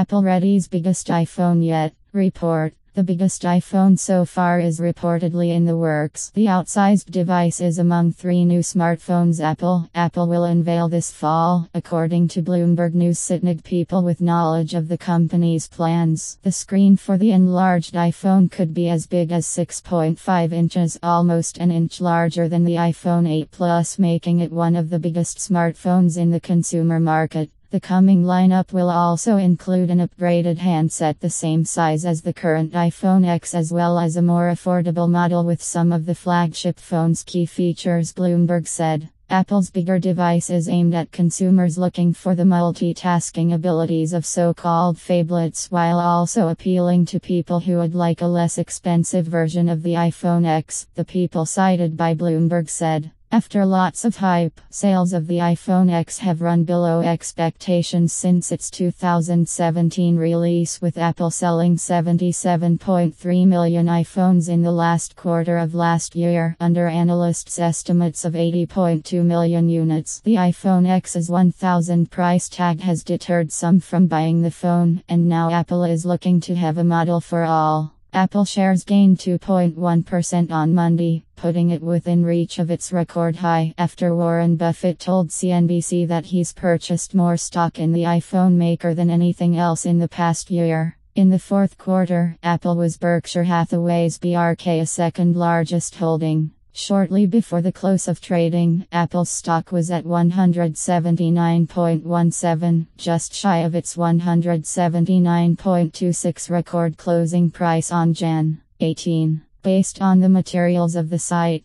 Apple readies biggest iPhone yet report. The biggest iPhone so far is reportedly in the works. The outsized device is among three new smartphones Apple will unveil this fall, according to Bloomberg News. Sitnik people with knowledge of the company's plans. The screen for the enlarged iPhone could be as big as 6.5 inches, almost an inch larger than the iPhone 8 Plus, making it one of the biggest smartphones in the consumer market. The coming lineup will also include an upgraded handset the same size as the current iPhone X, as well as a more affordable model with some of the flagship phone's key features, Bloomberg said. Apple's bigger device is aimed at consumers looking for the multitasking abilities of so-called phablets, while also appealing to people who would like a less expensive version of the iPhone X, the people cited by Bloomberg said. After lots of hype, sales of the iPhone X have run below expectations since its 2017 release, with Apple selling 77.3 million iPhones in the last quarter of last year, under analysts' estimates of 80.2 million units. The iPhone X's $1,000 price tag has deterred some from buying the phone, and now Apple is looking to have a model for all. Apple shares gained 2.1% on Monday, putting it within reach of its record high after Warren Buffett told CNBC that he's purchased more stock in the iPhone maker than anything else in the past year. In the fourth quarter, Apple was Berkshire Hathaway's BRK's second largest holding. Shortly before the close of trading, Apple's stock was at $179.17, just shy of its $179.26 record closing price on Jan. 18. Based on the materials of the site,